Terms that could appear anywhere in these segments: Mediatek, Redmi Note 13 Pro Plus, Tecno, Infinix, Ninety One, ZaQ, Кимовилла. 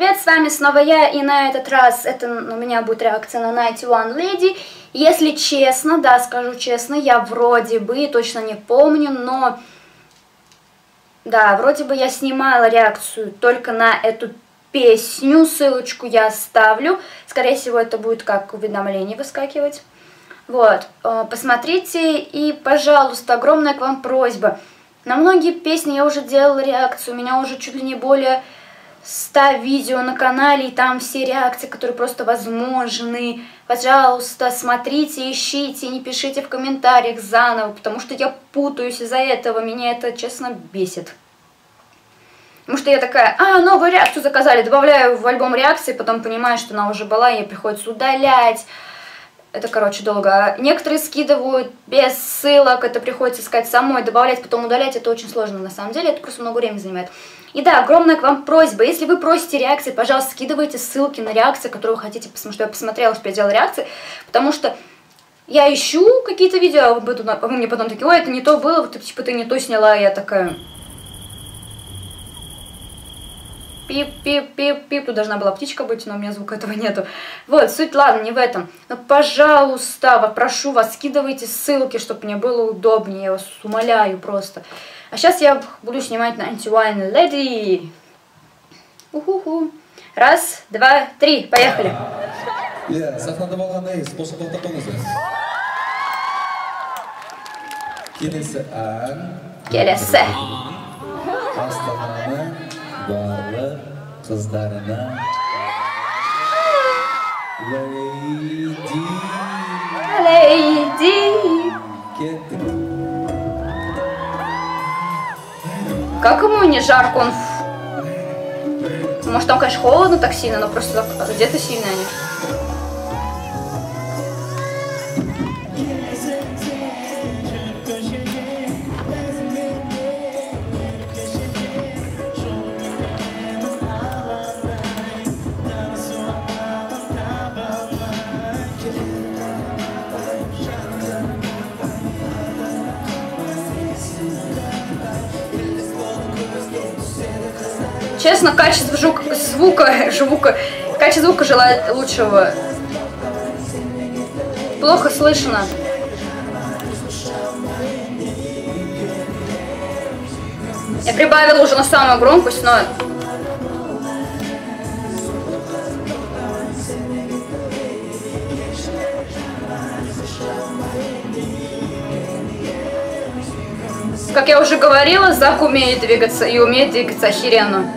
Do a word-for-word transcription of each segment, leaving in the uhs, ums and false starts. привет, с вами снова я, и на этот раз это у меня будет реакция на Ninety One Lady. Если честно, да, скажу честно, я вроде бы, точно не помню, но... Да, вроде бы я снимала реакцию только на эту песню, ссылочку я оставлю. Скорее всего, это будет как уведомление выскакивать. Вот, посмотрите, и, пожалуйста, огромная к вам просьба. На многие песни я уже делала реакцию, у меня уже чуть ли не более ста видео на канале, и там все реакции, которые просто возможны. Пожалуйста, смотрите, ищите, не пишите в комментариях заново, потому что я путаюсь из-за этого, меня это, честно, бесит. Потому что я такая, а, новую реакцию заказали, добавляю в альбом реакции, потом понимаю, что она уже была, и ей приходится удалять. Это, короче, долго. Некоторые скидывают без ссылок, это приходится искать самой, добавлять, потом удалять. Это очень сложно, на самом деле, это просто много времени занимает. И да, огромная к вам просьба. Если вы просите реакции, пожалуйста, скидывайте ссылки на реакции, которые вы хотите, потому что я посмотрела, что я делала реакции, потому что я ищу какие-то видео, а вы мне потом такие, ой, это не то было, вот, типа, ты не то сняла, я такая... Пип-пип-пип-пип, тут должна была птичка быть, но у меня звука этого нету. Вот, суть, ладно, не в этом. Но, пожалуйста, прошу вас, скидывайте ссылки, чтобы мне было удобнее, я вас умоляю просто. А сейчас я буду снимать Ninety One Lady. Уху-ху. Раз, два, три, поехали. Келесе. Барлы қыздарына лейди лейди кеттік. Как ему не жарко? Он... Может, там, конечно, холодно так сильно, но просто где-то сильно они. Честно, качество звука, звука, качество звука желает лучшего. Плохо слышно. Я прибавила уже на самую громкость, но... Как я уже говорила, ZaQ умеет двигаться и умеет двигаться охеренно.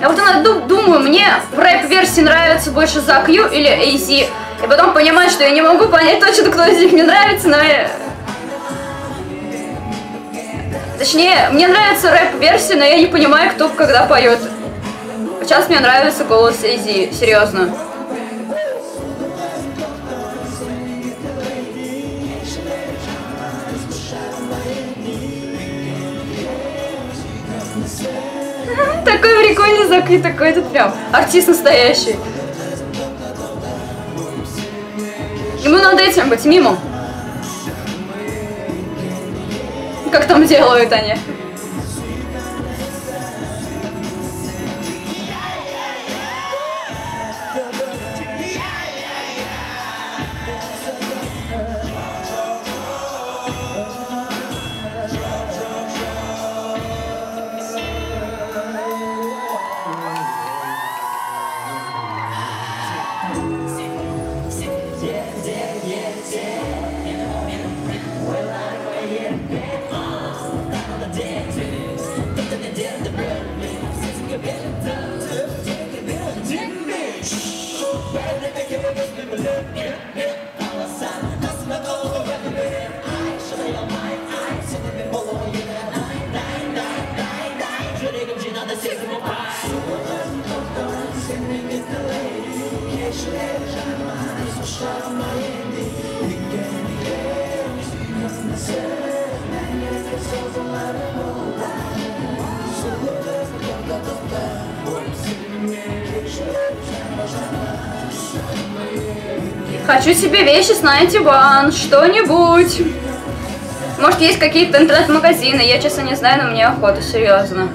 Я вот иногда думаю, мне в рэп-версии нравится больше ZaQ или эй зет. И потом понимаю, что я не могу понять точно, кто из них мне нравится, но... Точнее, мне нравится рэп-версия, но я не понимаю, кто когда поет. Сейчас мне нравится голос эй зет, серьезно. Такой прикольный закрыт, такой этот прям артист настоящий. Ему надо этим быть, мимо. Как там делают они? We'll be right back. Хочу себе вещи с Найнти Уан, что-нибудь. Может, есть какие-то интернет-магазины, я, честно, не знаю, но мне охота, серьезно.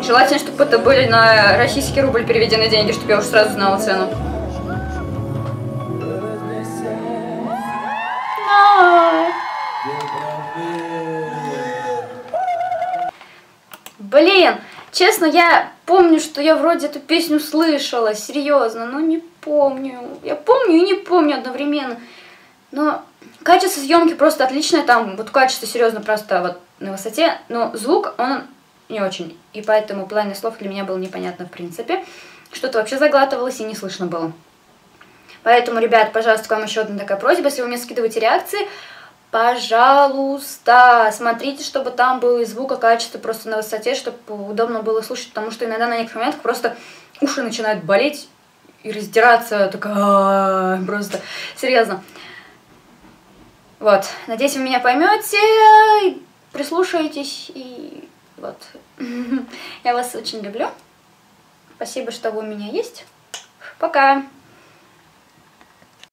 Желательно, чтобы это были на российский рубль переведены деньги, чтобы я уже сразу знала цену. Блин, честно, я помню, что я вроде эту песню слышала, серьезно, но не помню. Я помню и не помню одновременно. Но качество съемки просто отличное, там вот качество серьезно просто вот на высоте, но звук, он не очень. И поэтому половина слов для меня было непонятно в принципе. Что-то вообще заглатывалось и не слышно было. Поэтому, ребят, пожалуйста, к вам еще одна такая просьба, если вы мне скидываете реакции, пожалуйста, смотрите, чтобы там было и звук, и качество просто на высоте, чтобы удобно было слушать, потому что иногда на некоторых моментах просто уши начинают болеть и раздираться, такая просто, серьезно. Вот, надеюсь, вы меня поймете, прислушаетесь, и вот. Я вас очень люблю, спасибо, что вы у меня есть, пока!